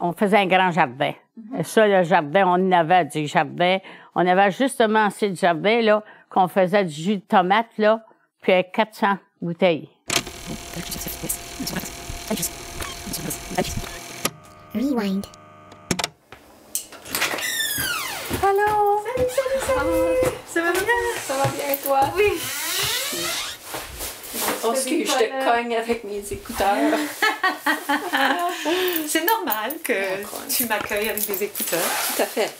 on faisait un grand jardin. Et ça, le jardin, on avait du jardin. On avait justement assez de jardin, là, qu'on faisait du jus de tomate, là, puis avec 400 bouteilles. Rewind. Allô? Salut, salut, salut! Oh. Ça va bien? Ça va bien, toi? Oui! Oh, excuse, je te cogne avec mes écouteurs. C'est normal que tu m'accueilles avec des écouteurs. Tout à fait.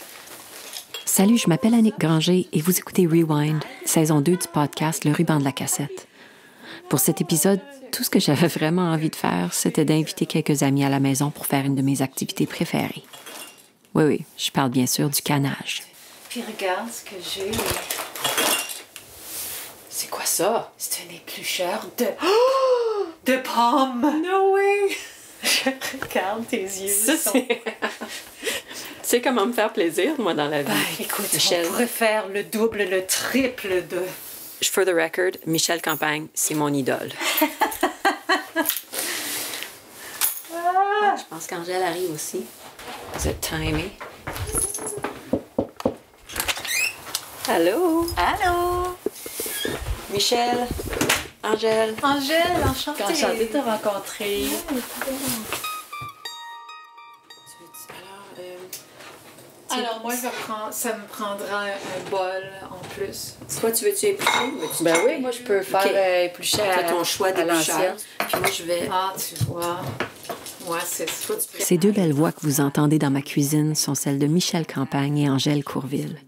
Salut, je m'appelle Annick Granger et vous écoutez Rewind, saison 2 du podcast Le ruban de la cassette. Pour cet épisode, tout ce que j'avais vraiment envie de faire, c'était d'inviter quelques amis à la maison pour faire une de mes activités préférées. Oui, oui, je parle bien sûr du canage. Puis regarde ce que j'ai. C'est quoi ça? C'est un éplucheur de... Oh! De pommes! No way! Je regarde tes yeux. Ça, sont... Tu sais comment me faire plaisir, moi, dans la vie. Ben, écoute, Michel, on pourrait faire le double, le triple de... For the record, Michel Campagne, c'est mon idole. Ah! Je pense qu'Angèle arrive aussi. Vous êtes timé. Allô? Allô? Michel, Angèle. Angèle, enchantée. Enchantée de te rencontrer. Alors, moi, ça me prendra un bol en plus. Toi, tu veux-tu éplucher? Ben oui, moi, je peux faire éplucher à ton choix d'éplucheur. Puis moi, je vais... Ah, tu vois. Ouais, c'est ça. Ces deux belles voix que vous entendez dans ma cuisine sont celles de Michel Campagne et Angèle Courville.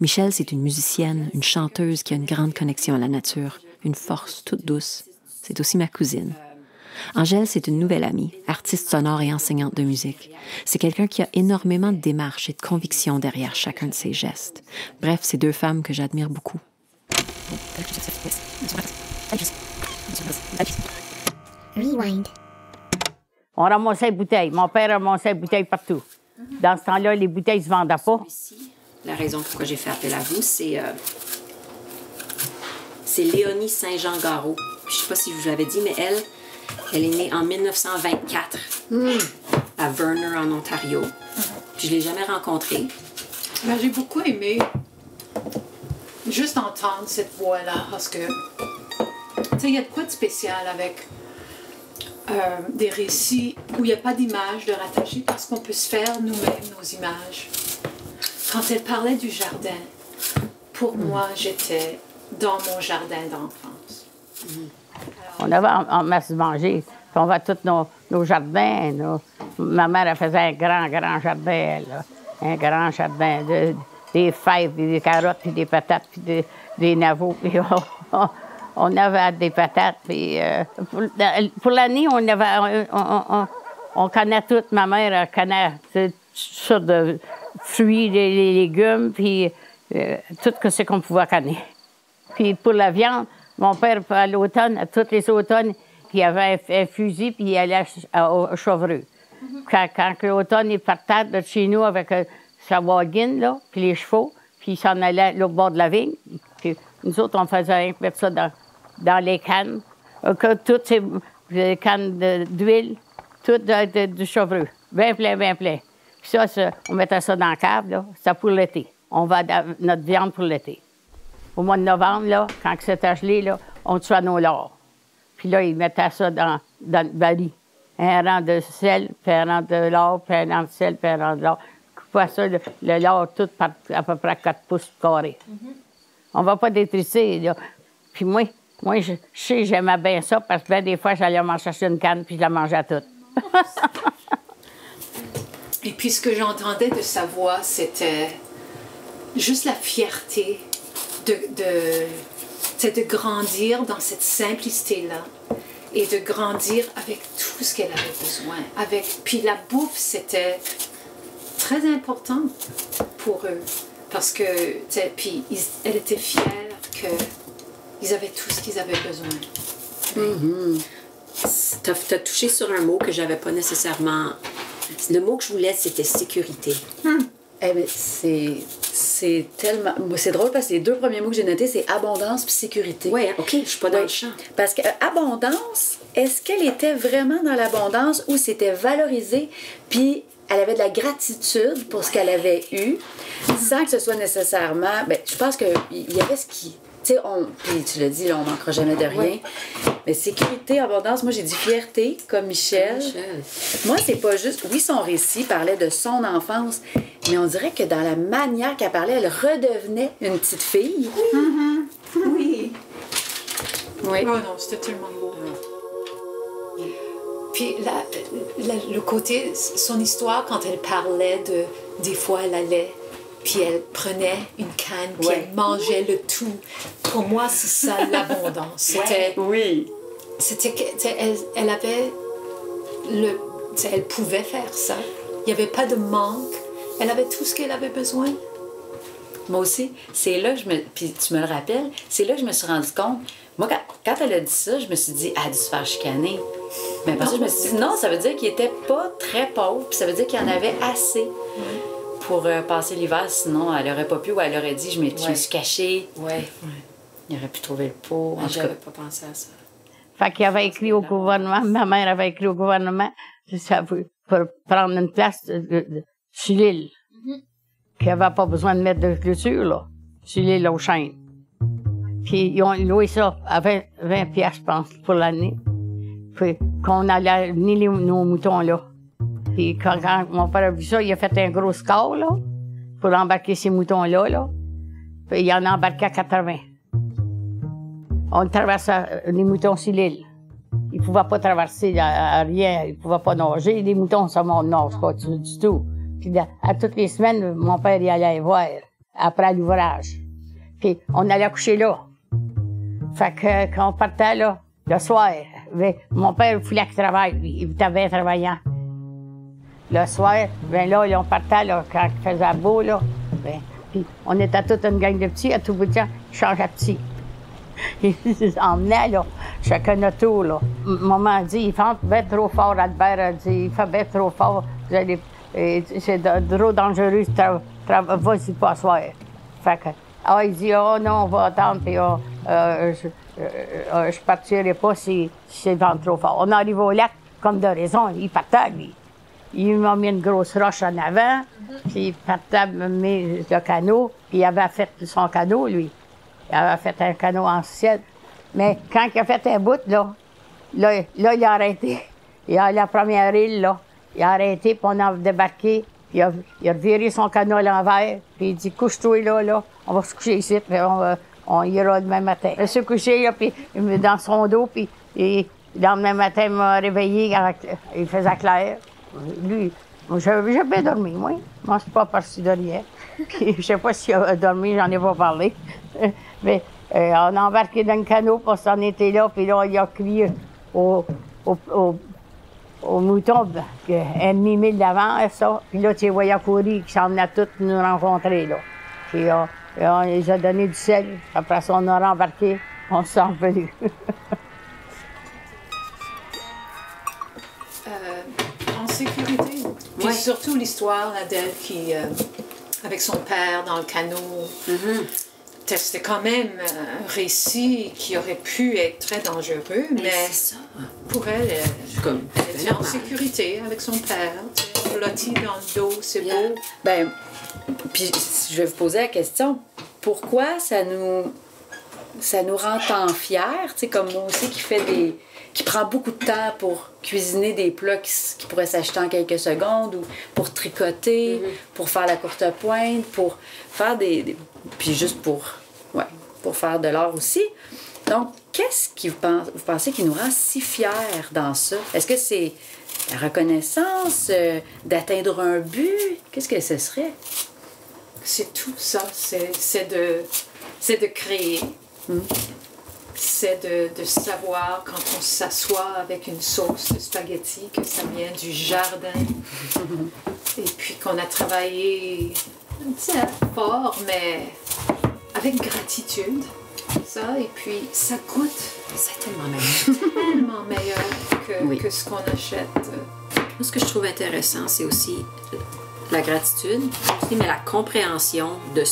Michel, c'est une musicienne, une chanteuse qui a une grande connexion à la nature, une force toute douce. C'est aussi ma cousine. Angèle, c'est une nouvelle amie, artiste sonore et enseignante de musique. C'est quelqu'un qui a énormément de démarches et de convictions derrière chacun de ses gestes. Bref, c'est deux femmes que j'admire beaucoup. On ramassait les bouteilles. Mon père ramassait les bouteilles partout. Dans ce temps-là, les bouteilles ne se vendaient pas. La raison pourquoi j'ai fait appel à vous, c'est Léonie Saint-Jean Gareau. Je ne sais pas si je vous l'avais dit, mais elle... Elle est née en 1924 à Verner, en Ontario. Puis je ne l'ai jamais rencontrée. Ben, j'ai beaucoup aimé juste entendre cette voix-là parce que, tu sais, il y a de quoi de spécial avec des récits où il n'y a pas d'image de rattacher parce qu'on peut se faire nous-mêmes nos images. Quand elle parlait du jardin, pour moi, j'étais dans mon jardin d'enfance. On avait en masse manger. Puis on va tous nos jardins. Ma mère, elle faisait un grand jardin. Là. Un grand jardin. Des fèves, puis des carottes, puis des patates, puis des navots. Puis on avait des patates. Puis, pour l'année, on avait... On connaît tout. Ma mère, elle connaît toutes sortes de fruits, les légumes, puis tout ce qu'on pouvait connaître. Puis pour la viande, mon père, à l'automne, tous les automnes, il avait un fusil, puis il allait au Chevreux. Quand l'automne, il partait de chez nous avec sa wagon, là, puis les chevaux, puis il s'en allait au bord de la vigne. Puis nous autres, on faisait mettre ça dans les cannes. Toutes ces cannes d'huile, toutes du Chevreux. Bien plein. Puis ça, on mettait ça dans le cave, là, ça pour l'été. On vendait notre viande pour l'été. Au mois de novembre, là, quand c'était gelé, là, on tuait nos lards. Puis là, ils mettaient ça dans le baril. Un rang de sel, puis un rang de lard, puis un rang de sel, puis un rang de lard. Coupaient ça, le lard, tout par à peu près 4 pouces carrés. On va pas détrisser, là. Puis moi je sais, j'aimais bien ça, parce que ben, des fois, j'allais m'en chercher une canne, puis je la mangeais toute. Et puis, ce que j'entendais de sa voix, c'était juste la fierté de grandir dans cette simplicité-là et de grandir avec tout ce qu'elle avait besoin. Puis la bouffe, c'était très important pour eux parce que, puis elle était fière qu'ils avaient tout ce qu'ils avaient besoin. T'as touché sur un mot que j'avais pas nécessairement... Le mot que je voulais, c'était sécurité. Eh bien, c'est tellement... C'est drôle parce que les deux premiers mots que j'ai notés, c'est abondance puis sécurité. Oui, OK, je suis pas dans le champ. Parce que abondance, est-ce qu'elle était vraiment dans l'abondance ou c'était valorisé, puis elle avait de la gratitude pour ce qu'elle avait eu, sans que ce soit nécessairement... Ben, je pense qu'il y avait ce qui... Tu sais, puis tu l'as dit, là, on ne manquera jamais de rien. Ouais. Mais sécurité, abondance, moi j'ai dit fierté, comme Michel. Moi, c'est pas juste... Oui, son récit parlait de son enfance, mais on dirait que dans la manière qu'elle parlait, elle redevenait une petite fille. Oui. Mm-hmm. Oui. Oui. Oh non, c'était tellement beau. Ouais. Puis le côté, son histoire, quand elle parlait de... Des fois, elle allait... Puis elle prenait une canne, puis elle mangeait le tout. Pour moi, c'est ça l'abondance. C'était, oui. C'était elle avait le, elle pouvait faire ça. Il n'y avait pas de manque. Elle avait tout ce qu'elle avait besoin. Moi aussi, c'est là que je me, puis tu me le rappelles, c'est là que je me suis rendue compte. Moi, quand elle a dit ça, je me suis dit, elle a dû se faire chicaner. Mais après ça, je me suis dit, non, ça veut dire qu'il n'était pas très pauvre, puis ça veut dire qu'il en avait assez. Pour passer l'hiver, sinon elle n'aurait pas pu, ou elle aurait dit, je me suis cachée. Ouais. Il aurait pu trouver le pot. Je n'avais pas pensé à ça. Fait qu'il avait écrit au gouvernement, ma mère avait écrit au gouvernement, pour prendre une place sur l'île. Puis elle n'avait pas besoin de mettre de clôture, là, sur l'île aux Chênes. Puis ils ont loué ça à 20 piastres, je pense, pour l'année. Puis qu'on allait venir nos moutons, là. Puis quand mon père a vu ça, il a fait un gros score, là, pour embarquer ces moutons-là, là. Puis il en a embarqué à 80. On traversait les moutons sur l'île. Ils ne pouvaient pas traverser à rien, ils ne pouvaient pas nager. Les moutons, ça ne nage pas du tout. Puis à toutes les semaines, mon père y allait voir, après l'ouvrage. Puis on allait coucher là. Fait que quand on partait, là, le soir, mon père voulait qu'il travaille, il était bien travaillant. Le soir, ben là, on partait, là, quand il faisait beau, là, ben, puis on était toute une gang de petits, à tout bout de temps, ils changeaient petits. Ils nous emmenaient, là, chacun notre tour, là. Maman a dit, il fait bien trop fort, Albert a dit, il fait bien trop fort, c'est trop dangereux, vas-y pas soir. Fait que, ah, il dit, oh non, on va attendre, puis je partirai pas si c'est vent trop fort. On arrive au lac, comme de raison, il partait, lui. Il m'a mis une grosse roche en avant, puis il partait mis le canot, puis il avait fait son canot, lui. Il avait fait un canot en ciel. Mais quand il a fait un bout, là, il a arrêté. Il a la première île, là. Il a arrêté, puis on a débarqué. Il a viré son canot à l'envers, puis il dit, couche-toi là, là. On va se coucher ici, puis on ira demain matin. Il s'est couché, là, puis dans son dos, puis le même matin, il m'a réveillé, il faisait clair. Lui, j'ai bien dormi, moi. Moi, je ne suis pas partie de rien. Je ne sais pas s'il a dormi, j'en ai pas parlé. Mais on a embarqué dans le canot, puis on s'en était là, puis là, il a crié aux moutons, un demi-mille d'avant, ça. Puis là, tu voyais courir, qui s'en venaient tous nous rencontrer, là. Puis on les a donné du sel. Après ça, on a rembarqué, on s'est revenus. Sécurité. Puis surtout l'histoire d'elle qui, avec son père dans le canot, c'était quand même un récit qui aurait pu être très dangereux, mais ça. Pour elle, elle était en sécurité avec son père, blottie dans le dos, c'est beau. Ben, puis je vais vous poser la question, pourquoi ça nous rend tant fiers, comme moi aussi qui fait des... qui prend beaucoup de temps pour cuisiner des plats qui pourraient s'acheter en quelques secondes, ou pour tricoter, pour faire la courte pointe, pour faire des... puis juste pour faire de l'art aussi. Donc, qu'est-ce que vous pensez qui nous rend si fiers dans ça? Est-ce que c'est la reconnaissance, d'atteindre un but? Qu'est-ce que ce serait? C'est tout ça. C'est de créer. C'est de savoir, quand on s'assoit avec une sauce de spaghetti, que ça vient du jardin. Et puis qu'on a travaillé, fort, mais avec gratitude. Ça, et puis ça coûte. C'est tellement meilleur. Tellement meilleur que ce qu'on achète. Ce que je trouve intéressant, c'est aussi la gratitude, mais la compréhension de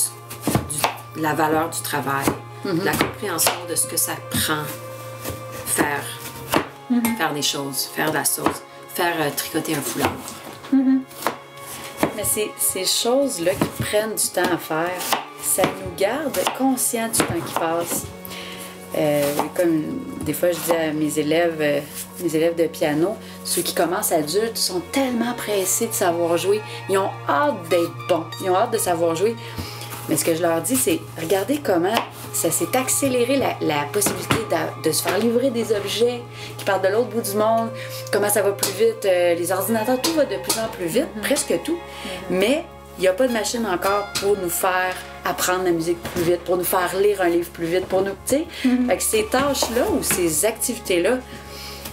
la valeur du travail. La compréhension de ce que ça prend faire Mm-hmm. Faire des choses, faire de la sauce, faire tricoter un foulard. Mm-hmm. Mais ces choses-là qui prennent du temps à faire, ça nous garde conscients du temps qui passe. Comme des fois je dis à mes élèves de piano, ceux qui commencent adultes sont tellement pressés de savoir jouer. Ils ont hâte d'être bons, ils ont hâte de savoir jouer. Mais ce que je leur dis, c'est regardez comment ça s'est accéléré la possibilité de se faire livrer des objets qui partent de l'autre bout du monde, comment ça va plus vite, les ordinateurs, tout va de plus en plus vite, presque tout. Mais il n'y a pas de machine encore pour nous faire apprendre la musique plus vite, pour nous faire lire un livre plus vite, pour nous, tu sais. Fait que ces tâches-là ou ces activités-là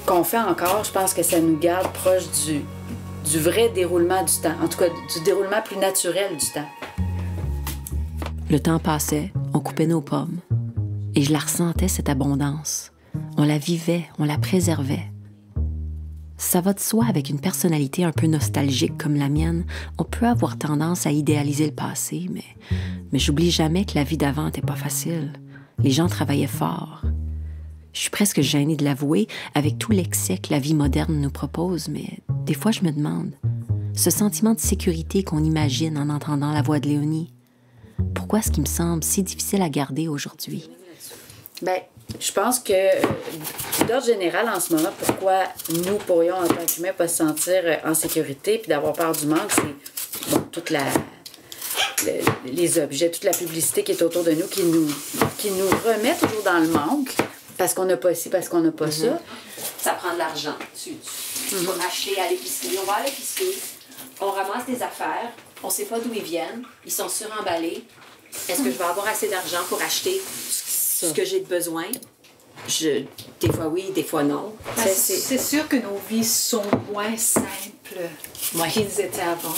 qu'on fait encore, je pense que ça nous garde proche du vrai déroulement du temps, en tout cas du déroulement plus naturel du temps. Le temps passait, on coupait nos pommes. Et je la ressentais, cette abondance. On la vivait, on la préservait. Ça va de soi avec une personnalité un peu nostalgique comme la mienne. On peut avoir tendance à idéaliser le passé, mais j'oublie jamais que la vie d'avant n'était pas facile. Les gens travaillaient fort. Je suis presque gênée de l'avouer, avec tout l'excès que la vie moderne nous propose, mais des fois je me demande, ce sentiment de sécurité qu'on imagine en entendant la voix de Léonie, pourquoi est-ce qu'il me semble si difficile à garder aujourd'hui? Bien, je pense que, d'ordre général, en ce moment, pourquoi nous pourrions, en tant qu'humains, pas se sentir en sécurité puis d'avoir peur du manque, c'est bon, toute les objets, toute la publicité qui est autour de nous qui nous remet toujours dans le manque parce qu'on n'a pas ci, parce qu'on n'a pas ça. Ça prend de l'argent. Tu vas acheter à l'épicerie, on va à l'épicerie, on ramasse des affaires, on ne sait pas d'où ils viennent, ils sont suremballés. Est-ce que je vais avoir assez d'argent pour acheter ce que j'ai de besoin? Des fois oui, des fois non. C'est sûr que nos vies sont moins simples qu'ils étaient avant.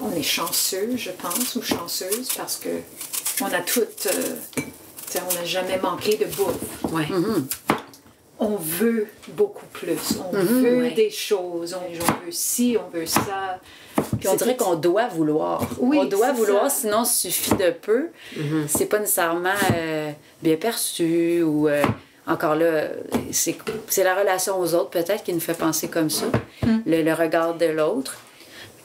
On est chanceux, je pense, ou chanceuse, parce que on a toutes... on n'a jamais manqué de bouffe. Ouais. On veut beaucoup plus. On veut des choses. On veut ci, on veut ça. Puis on dirait qu'on doit vouloir. Oui, on doit vouloir, ça. Sinon, suffit de peu. C'est pas nécessairement bien perçu ou encore là, c'est la relation aux autres peut-être qui nous fait penser comme ça, le regard de l'autre.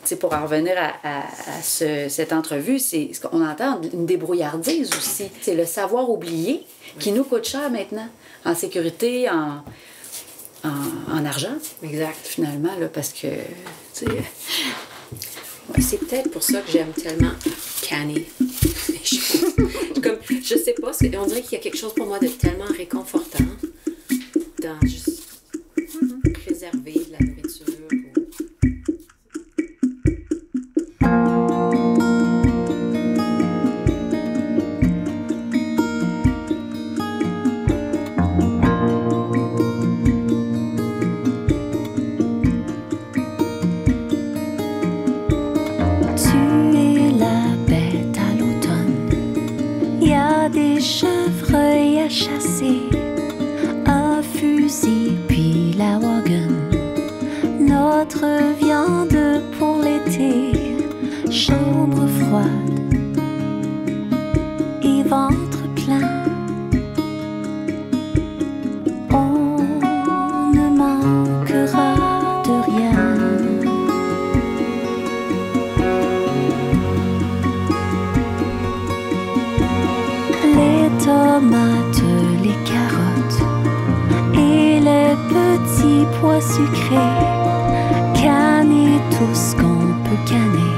T'sais, pour en revenir à cette entrevue, c'est ce qu'on entend, une débrouillardise aussi. C'est le savoir oublié qui nous coûte cher maintenant, en sécurité, en argent. Exact. Finalement, là, parce que... c'est peut-être pour ça que j'aime tellement canner. Je sais pas, on dirait qu'il y a quelque chose pour moi de tellement réconfortant dans juste préserver de la nourriture. Chevreuil à chasser, un fusil puis la wagon. Notre viande pour l'été, chambre froide et ventre plein. On ne manquera de rien. Les tomates, les carottes et les petits pois sucrés, canner tout ce qu'on peut canner,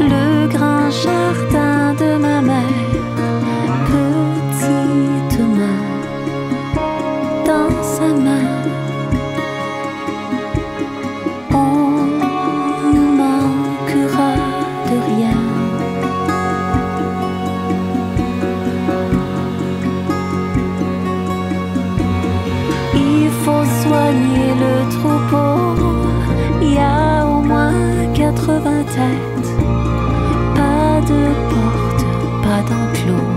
le grand jardin de ma mère, petite main dans sa main. Soigner le troupeau, il y a au moins 80 têtes. Pas de porte, pas d'enclos,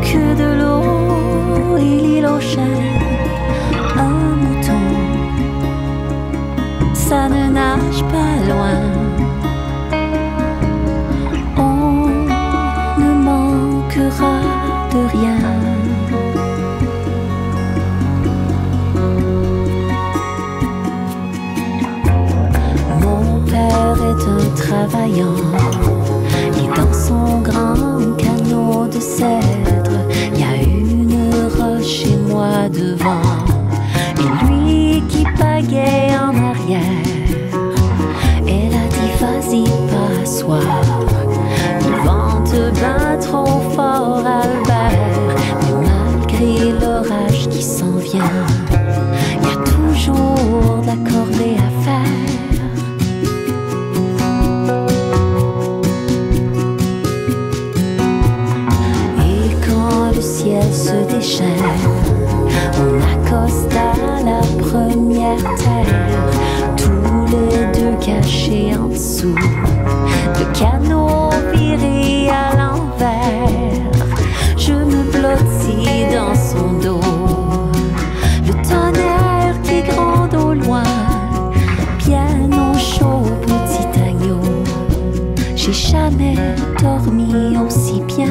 que de l'eau et l'île aux chaînes. Un mouton, ça ne nage pas loin. On ne manquera de rien. travaillant, et dans son grand canot de cèdre, il y a une roche et moi devant, et lui qui pagayait en arrière. Elle a dit vas-y passoir, le vent te bat trop fort Albert, mais malgré l'orage qui s'en vient, il y a toujours de la corvée à faire. Se déchaîne, on accoste à la première terre, tous les deux cachés en dessous, le canot viré à l'envers, je me blottis dans son dos, le tonnerre qui gronde au loin, piano chaud petit agneau, j'ai jamais dormi aussi bien.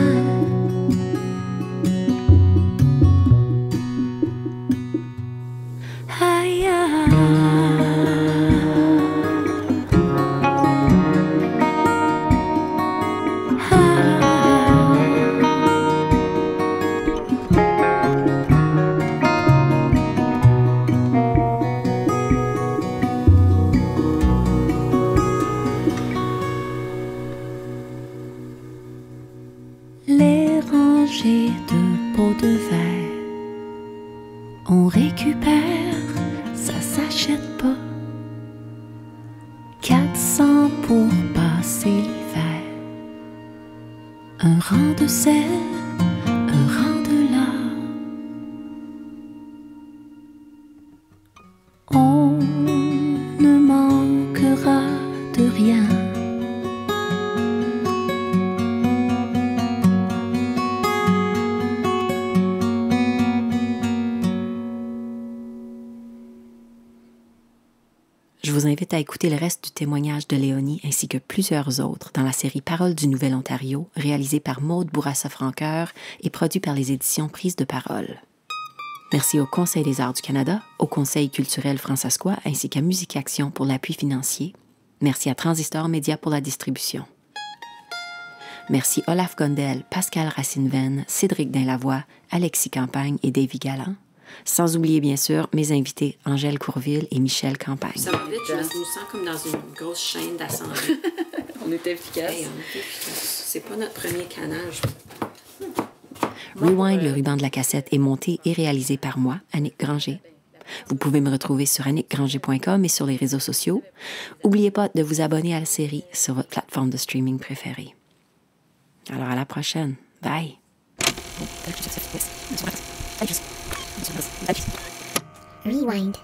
À écouter le reste du témoignage de Léonie ainsi que plusieurs autres dans la série Paroles du Nouvel Ontario, réalisée par Maude Bourassa-Francoeur et produite par les éditions Prise de parole. Merci au Conseil des arts du Canada, au Conseil culturel francsaskois ainsi qu'à Musique Action pour l'appui financier. Merci à Transistor Média pour la distribution. Merci Olaf Gondel, Pascal Racine-Venne, Cédric Dain-Lavoie, Alexis Campagne et Davy Galland. Sans oublier, bien sûr, mes invités Angèle Courville et Michel Campagne. Ça va vite, je me sens comme dans une grosse chaîne d'assemblée. On est efficace. Hey, on est efficace. C'est pas notre premier canage. Rewind, le ruban de la cassette, est monté et réalisé par moi, Annick Granger. Vous pouvez me retrouver sur annickgranger.com et sur les réseaux sociaux. N'oubliez pas de vous abonner à la série sur votre plateforme de streaming préférée. Alors, à la prochaine. Bye! Rewind.